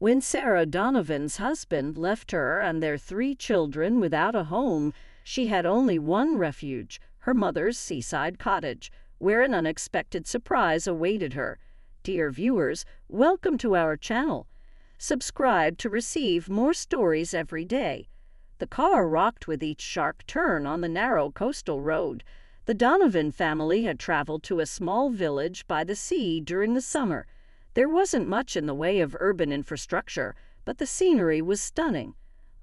When Sarah Donovan's husband left her and their 3 children without a home, she had only one refuge, her mother's seaside cottage, where an unexpected surprise awaited her. Dear viewers, welcome to our channel. Subscribe to receive more stories every day. The car rocked with each sharp turn on the narrow coastal road. The Donovan family had traveled to a small village by the sea during the summer. There wasn't much in the way of urban infrastructure, but the scenery was stunning.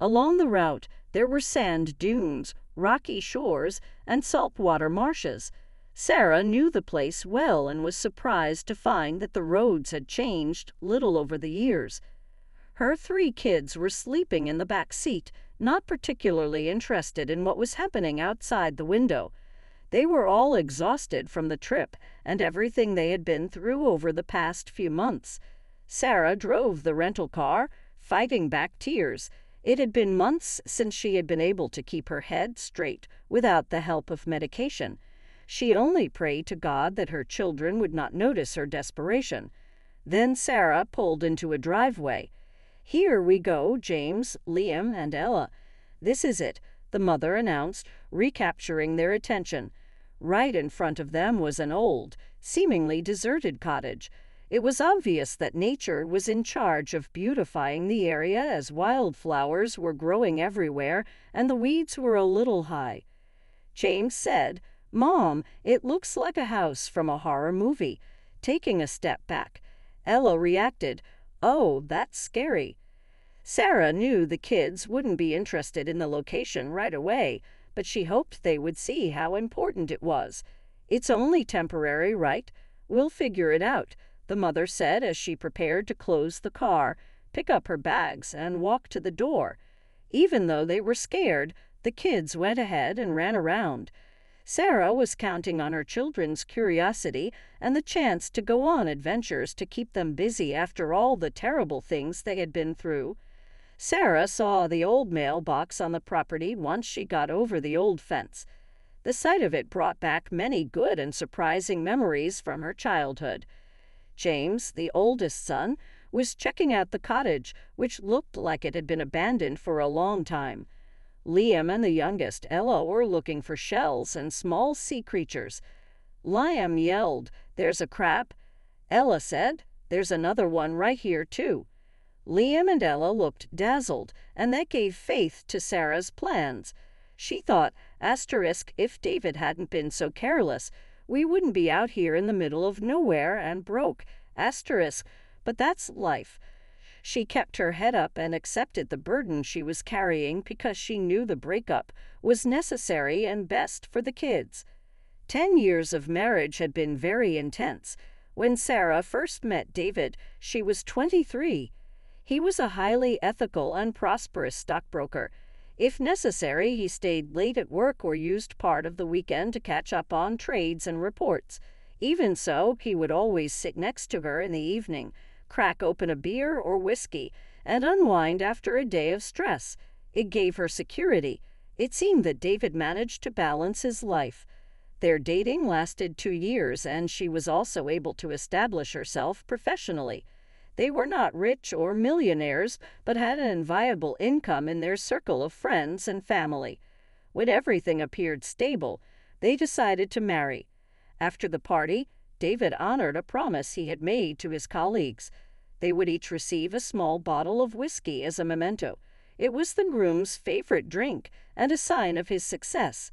Along the route, there were sand dunes, rocky shores, and saltwater marshes. Sarah knew the place well and was surprised to find that the roads had changed little over the years. Her 3 kids were sleeping in the back seat, not particularly interested in what was happening outside the window. They were all exhausted from the trip and everything they had been through over the past few months. Sarah drove the rental car, fighting back tears. It had been months since she had been able to keep her head straight without the help of medication. She only prayed to God that her children would not notice her desperation. Then Sarah pulled into a driveway. "Here we go, James, Liam, and Ella. This is it," the mother announced, recapturing their attention. Right in front of them was an old, seemingly deserted cottage. It was obvious that nature was in charge of beautifying the area, as wildflowers were growing everywhere and the weeds were a little high. James said, "Mom, it looks like a house from a horror movie," taking a step back. Ella reacted, "Oh, that's scary." Sarah knew the kids wouldn't be interested in the location right away, but she hoped they would see how important it was. "It's only temporary, right? We'll figure it out," the mother said as she prepared to close the car, pick up her bags, and walk to the door. Even though they were scared, the kids went ahead and ran around. Sarah was counting on her children's curiosity and the chance to go on adventures to keep them busy after all the terrible things they had been through. Sarah saw the old mailbox on the property once she got over the old fence. The sight of it brought back many good and surprising memories from her childhood. James, the oldest son, was checking out the cottage, which looked like it had been abandoned for a long time. Liam and the youngest, Ella, were looking for shells and small sea creatures. Liam yelled, "There's a crab." Ella said, "There's another one right here, too." Liam and Ella looked dazzled, and that gave faith to Sarah's plans. She thought, "If David hadn't been so careless, we wouldn't be out here in the middle of nowhere and broke, but that's life." She kept her head up and accepted the burden she was carrying because she knew the breakup was necessary and best for the kids. 10 years of marriage had been very intense. When Sarah first met David, she was 23. He was a highly ethical and prosperous stockbroker. If necessary, he stayed late at work or used part of the weekend to catch up on trades and reports. Even so, he would always sit next to her in the evening, crack open a beer or whiskey, and unwind after a day of stress. It gave her security. It seemed that David managed to balance his life. Their dating lasted 2 years, and she was also able to establish herself professionally. They were not rich or millionaires, but had an enviable income in their circle of friends and family. When everything appeared stable, they decided to marry. After the party, David honored a promise he had made to his colleagues. They would each receive a small bottle of whiskey as a memento. It was the groom's favorite drink and a sign of his success.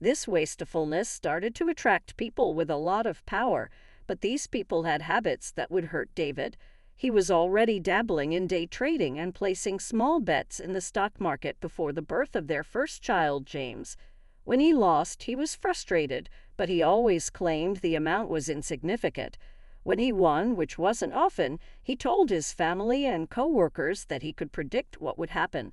This wastefulness started to attract people with a lot of power, but these people had habits that would hurt David. He was already dabbling in day trading and placing small bets in the stock market before the birth of their first child, James. When he lost, he was frustrated, but he always claimed the amount was insignificant. When he won, which wasn't often, he told his family and co-workers that he could predict what would happen.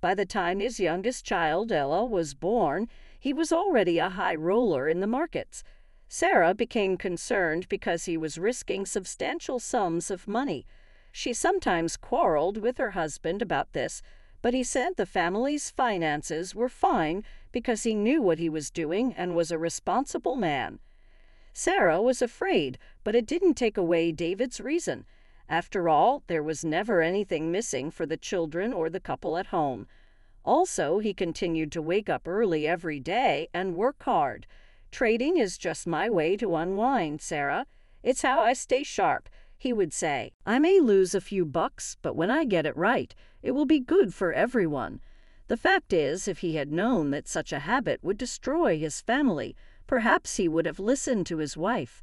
By the time his youngest child, Ella, was born, he was already a high roller in the markets. Sarah became concerned because he was risking substantial sums of money. She sometimes quarreled with her husband about this, but he said the family's finances were fine because he knew what he was doing and was a responsible man. Sarah was afraid, but it didn't take away David's reason. After all, there was never anything missing for the children or the couple at home. Also, he continued to wake up early every day and work hard. "Trading is just my way to unwind, Sarah. It's how I stay sharp," he would say. "I may lose a few bucks, but when I get it right, it will be good for everyone." The fact is, if he had known that such a habit would destroy his family, perhaps he would have listened to his wife.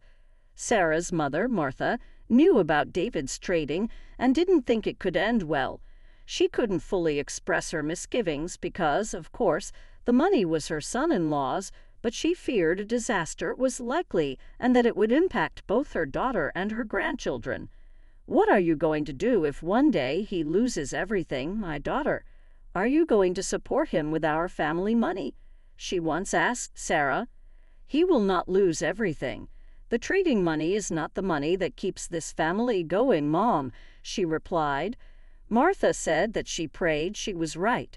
Sarah's mother, Martha, knew about David's trading and didn't think it could end well. She couldn't fully express her misgivings because, of course, the money was her son-in-law's, but she feared a disaster was likely and that it would impact both her daughter and her grandchildren. "What are you going to do if one day he loses everything, my daughter? Are you going to support him with our family money?" she once asked Sarah. "He will not lose everything. The trading money is not the money that keeps this family going, Mom," she replied. Martha said that she prayed she was right.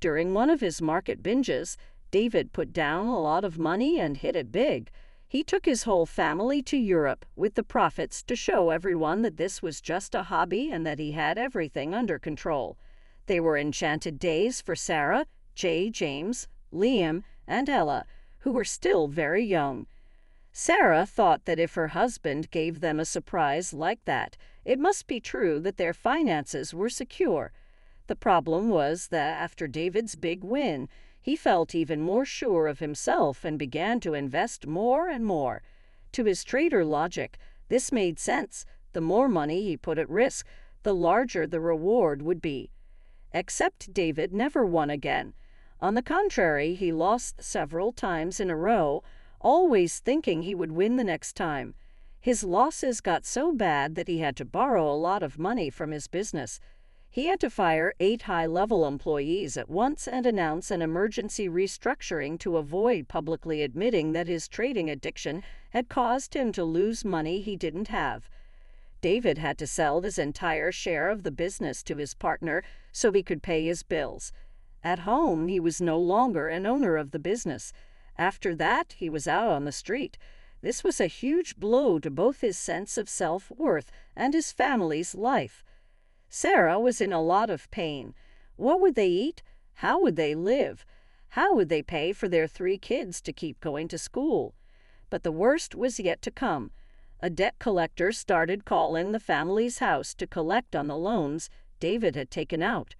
During one of his market binges, David put down a lot of money and hit it big. He took his whole family to Europe with the profits to show everyone that this was just a hobby and that he had everything under control. They were enchanted days for Sarah, James, Liam, and Ella, who were still very young. Sarah thought that if her husband gave them a surprise like that, it must be true that their finances were secure. The problem was that after David's big win, he felt even more sure of himself and began to invest more and more. To his trader logic, this made sense. The more money he put at risk, the larger the reward would be. Except David never won again. On the contrary, he lost several times in a row, always thinking he would win the next time. His losses got so bad that he had to borrow a lot of money from his business. He had to fire 8 high-level employees at once and announce an emergency restructuring to avoid publicly admitting that his trading addiction had caused him to lose money he didn't have. David had to sell his entire share of the business to his partner so he could pay his bills. At home, he was no longer an owner of the business. After that, he was out on the street. This was a huge blow to both his sense of self-worth and his family's life. Sarah was in a lot of pain. What would they eat? How would they live? How would they pay for their 3 kids to keep going to school? But the worst was yet to come. A debt collector started calling the family's house to collect on the loans David had taken out.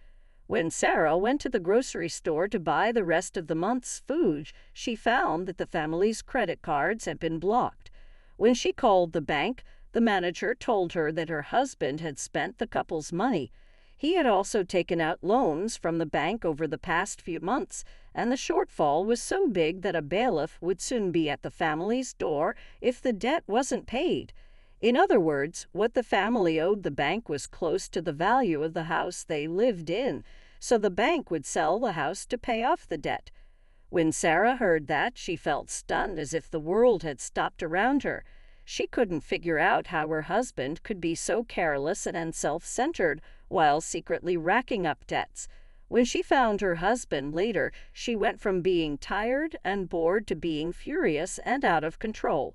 When Sarah went to the grocery store to buy the rest of the month's food, she found that the family's credit cards had been blocked. When she called the bank, the manager told her that her husband had spent the couple's money. He had also taken out loans from the bank over the past few months, and the shortfall was so big that a bailiff would soon be at the family's door if the debt wasn't paid. In other words, what the family owed the bank was close to the value of the house they lived in, so the bank would sell the house to pay off the debt. When Sarah heard that, she felt stunned, as if the world had stopped around her. She couldn't figure out how her husband could be so careless and self-centered while secretly racking up debts. When she found her husband later, she went from being tired and bored to being furious and out of control.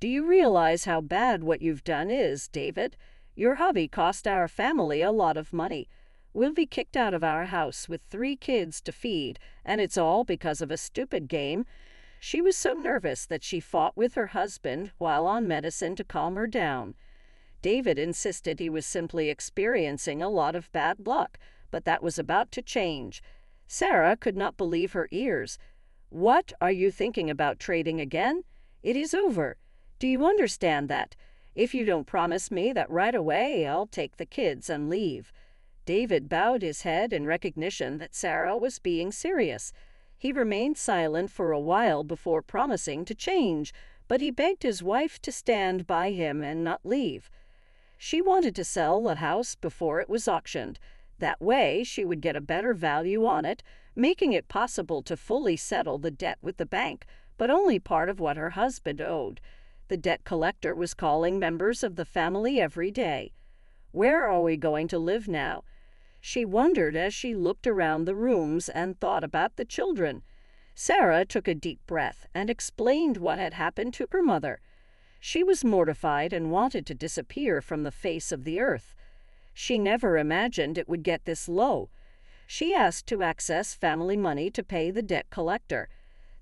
"Do you realize how bad what you've done is, David? Your hobby cost our family a lot of money. We'll be kicked out of our house with 3 kids to feed, and it's all because of a stupid game." She was so nervous that she fought with her husband while on medicine to calm her down. David insisted he was simply experiencing a lot of bad luck, but that was about to change. Sarah could not believe her ears. "What, are you thinking about trading again? It is over. Do you understand that? If you don't promise me that right away, I'll take the kids and leave." David bowed his head in recognition that Sarah was being serious. He remained silent for a while before promising to change, but he begged his wife to stand by him and not leave. She wanted to sell the house before it was auctioned. That way, she would get a better value on it, making it possible to fully settle the debt with the bank, but only part of what her husband owed. The debt collector was calling members of the family every day. "Where are we going to live now?" she wondered as she looked around the rooms and thought about the children. Sarah took a deep breath and explained what had happened to her mother. She was mortified and wanted to disappear from the face of the earth. She never imagined it would get this low. She asked to access family money to pay the debt collector.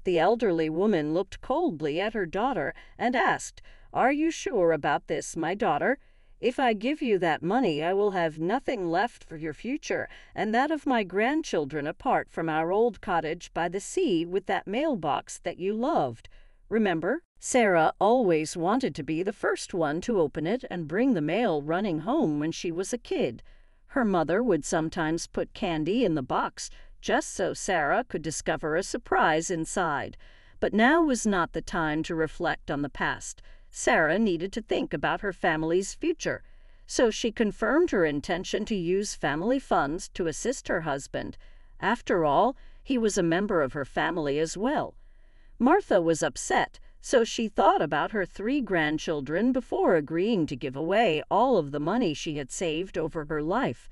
The elderly woman looked coldly at her daughter and asked, "Are you sure about this, my daughter? If I give you that money, I will have nothing left for your future and that of my grandchildren apart from our old cottage by the sea with that mailbox that you loved. Remember, Sarah always wanted to be the first one to open it and bring the mail running home when she was a kid. Her mother would sometimes put candy in the box just so Sarah could discover a surprise inside. But now was not the time to reflect on the past. Sarah needed to think about her family's future, so she confirmed her intention to use family funds to assist her husband. After all, he was a member of her family as well. Martha was upset, so she thought about her 3 grandchildren before agreeing to give away all of the money she had saved over her life.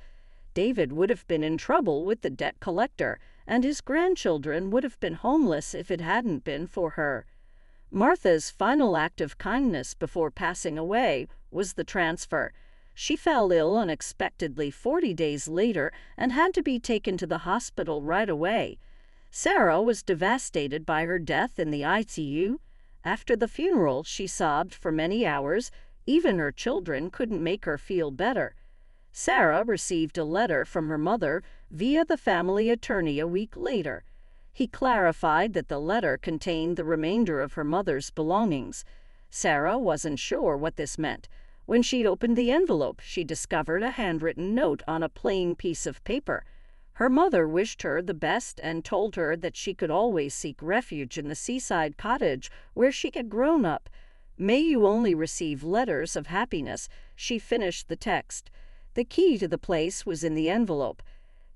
David would have been in trouble with the debt collector, and his grandchildren would have been homeless if it hadn't been for her. Martha's final act of kindness before passing away was the transfer. She fell ill unexpectedly 40 days later and had to be taken to the hospital right away. Sarah was devastated by her death in the ICU. After the funeral, she sobbed for many hours. Even her children couldn't make her feel better. Sarah received a letter from her mother via the family attorney a week later. He clarified that the letter contained the remainder of her mother's belongings. Sarah wasn't sure what this meant. When she opened the envelope, she discovered a handwritten note on a plain piece of paper. Her mother wished her the best and told her that she could always seek refuge in the seaside cottage where she had grown up. "May you only receive letters of happiness," she finished the text. The key to the place was in the envelope.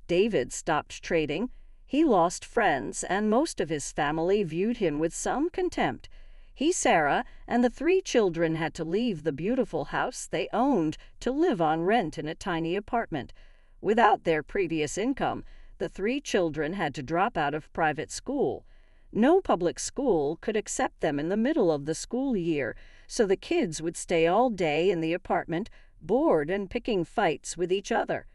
David stopped trading. He lost friends, and most of his family viewed him with some contempt. He, Sarah, and the 3 children had to leave the beautiful house they owned to live on rent in a tiny apartment. Without their previous income, the 3 children had to drop out of private school. No public school could accept them in the middle of the school year, so the kids would stay all day in the apartment, bored and picking fights with each other.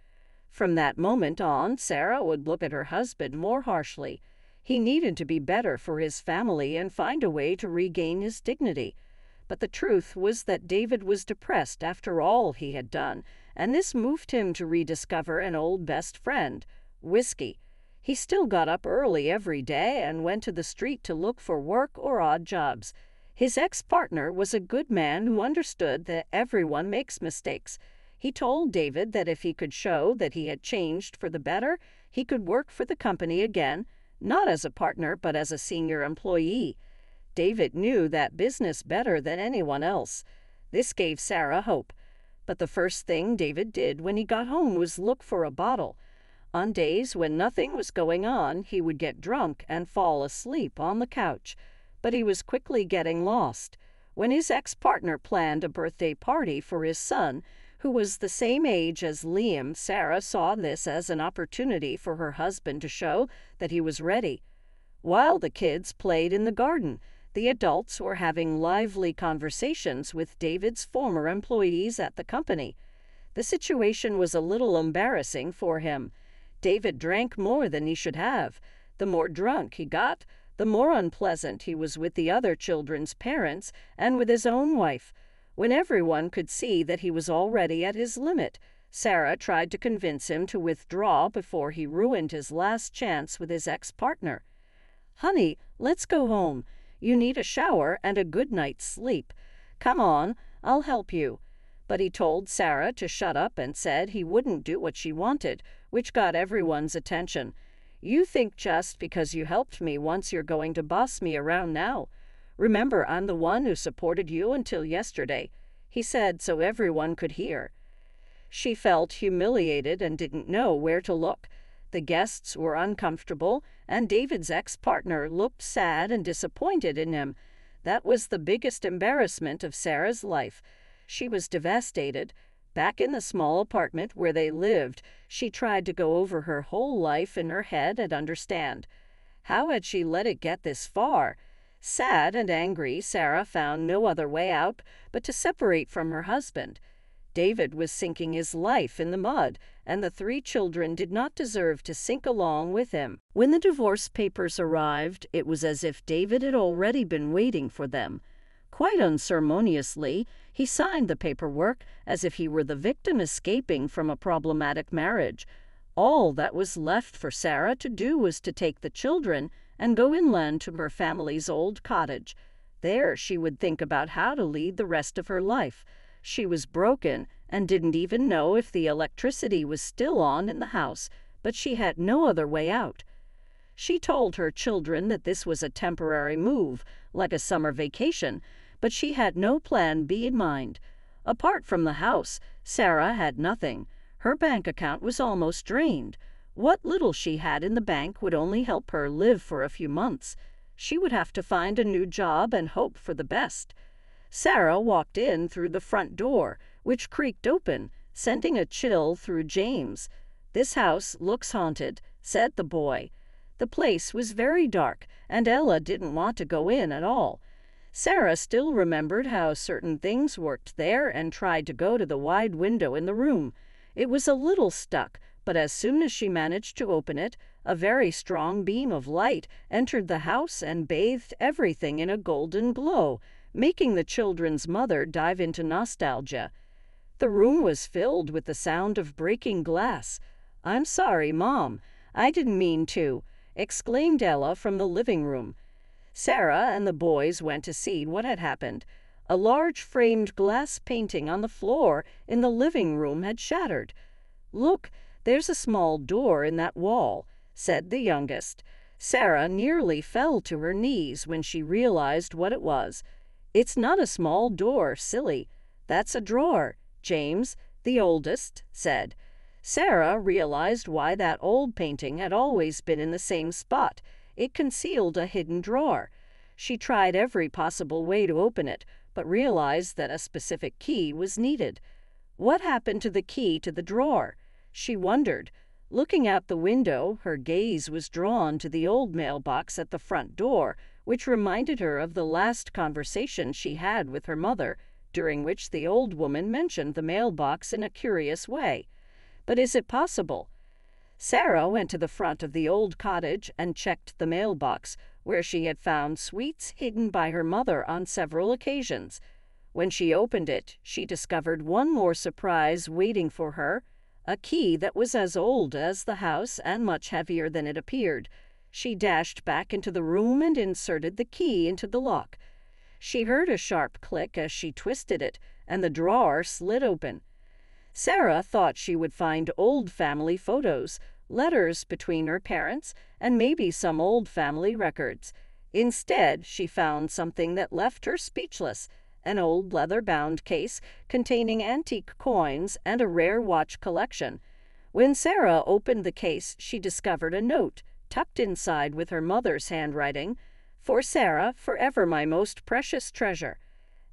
From that moment on, Sarah would look at her husband more harshly. He needed to be better for his family and find a way to regain his dignity. But the truth was that David was depressed after all he had done, and this moved him to rediscover an old best friend, whiskey. He still got up early every day and went to the street to look for work or odd jobs. His ex-partner was a good man who understood that everyone makes mistakes. He told David that if he could show that he had changed for the better, he could work for the company again, not as a partner but as a senior employee. David knew that business better than anyone else. This gave Sarah hope. But the first thing David did when he got home was look for a bottle. On days when nothing was going on, he would get drunk and fall asleep on the couch. But he was quickly getting lost. When his ex-partner planned a birthday party for his son, who was the same age as Liam, Sarah saw this as an opportunity for her husband to show that he was ready. While the kids played in the garden, the adults were having lively conversations with David's former employees at the company. The situation was a little embarrassing for him. David drank more than he should have. The more drunk he got, the more unpleasant he was with the other children's parents and with his own wife. When everyone could see that he was already at his limit, Sarah tried to convince him to withdraw before he ruined his last chance with his ex-partner. "Honey, let's go home. You need a shower and a good night's sleep. Come on, I'll help you." But he told Sarah to shut up and said he wouldn't do what she wanted, which got everyone's attention. "You think just because you helped me once you're going to boss me around now. Remember, I'm the one who supported you until yesterday," he said so everyone could hear. She felt humiliated and didn't know where to look. The guests were uncomfortable, and David's ex-partner looked sad and disappointed in him. That was the biggest embarrassment of Sarah's life. She was devastated. Back in the small apartment where they lived, she tried to go over her whole life in her head and understand. How had she let it get this far? Sad and angry, Sarah found no other way out but to separate from her husband. David was sinking his life in the mud, and the three children did not deserve to sink along with him. When the divorce papers arrived, it was as if David had already been waiting for them. Quite unceremoniously, he signed the paperwork as if he were the victim escaping from a problematic marriage. All that was left for Sarah to do was to take the children and go inland to her family's old cottage. There she would think about how to lead the rest of her life. She was broken and didn't even know if the electricity was still on in the house, but she had no other way out. She told her children that this was a temporary move, like a summer vacation, but she had no plan B in mind. Apart from the house, Sarah had nothing. Her bank account was almost drained. What little she had in the bank would only help her live for a few months. She would have to find a new job and hope for the best. Sarah walked in through the front door, which creaked open, sending a chill through James. "This house looks haunted," said the boy. The place was very dark, and Ella didn't want to go in at all. Sarah still remembered how certain things worked there and tried to go to the wide window in the room. It was a little stuck, but as soon as she managed to open it, a very strong beam of light entered the house and bathed everything in a golden glow, making the children's mother dive into nostalgia. The room was filled with the sound of breaking glass. "I'm sorry, Mom. I didn't mean to," exclaimed Ella from the living room. Sarah and the boys went to see what had happened. A large framed glass painting on the floor in the living room had shattered. "Look, there's a small door in that wall," said the youngest. Sarah nearly fell to her knees when she realized what it was. "It's not a small door, silly. That's a drawer," James, the oldest, said. Sarah realized why that old painting had always been in the same spot. It concealed a hidden drawer. She tried every possible way to open it, but realized that a specific key was needed. What happened to the key to the drawer? She wondered. Looking out the window, her gaze was drawn to the old mailbox at the front door, which reminded her of the last conversation she had with her mother, during which the old woman mentioned the mailbox in a curious way. But is it possible? Sarah went to the front of the old cottage and checked the mailbox, where she had found sweets hidden by her mother on several occasions. When she opened it, she discovered one more surprise waiting for her, a key that was as old as the house and much heavier than it appeared. She dashed back into the room and inserted the key into the lock. She heard a sharp click as she twisted it, and the drawer slid open. Sarah thought she would find old family photos, letters between her parents, and maybe some old family records. Instead, she found something that left her speechless, an old leather-bound case containing antique coins and a rare watch collection. When Sarah opened the case, she discovered a note, tucked inside with her mother's handwriting, "For Sarah, forever my most precious treasure."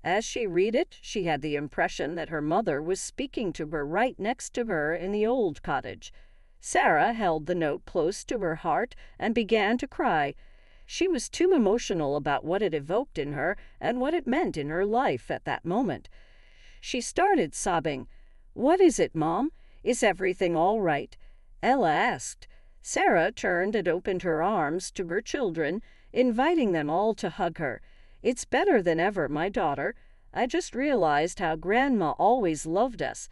As she read it, she had the impression that her mother was speaking to her right next to her in the old cottage. Sarah held the note close to her heart and began to cry. She was too emotional about what it evoked in her and what it meant in her life at that moment. She started sobbing. "What is it, Mom? Is everything all right?" Ella asked. Sarah turned and opened her arms to her children, inviting them all to hug her. "It's better than ever, my daughter. I just realized how Grandma always loved us."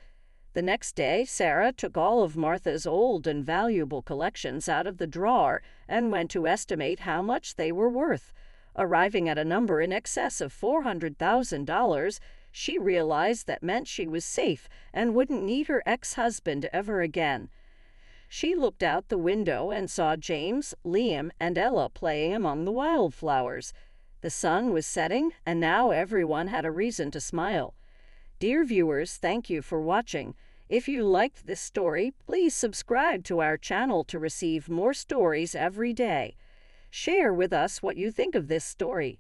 The next day, Sarah took all of Martha's old and valuable collections out of the drawer and went to estimate how much they were worth. Arriving at a number in excess of $400,000, she realized that meant she was safe and wouldn't need her ex-husband ever again. She looked out the window and saw James, Liam, and Ella playing among the wildflowers. The sun was setting, and now everyone had a reason to smile. Dear viewers, thank you for watching. If you liked this story, please subscribe to our channel to receive more stories every day. Share with us what you think of this story.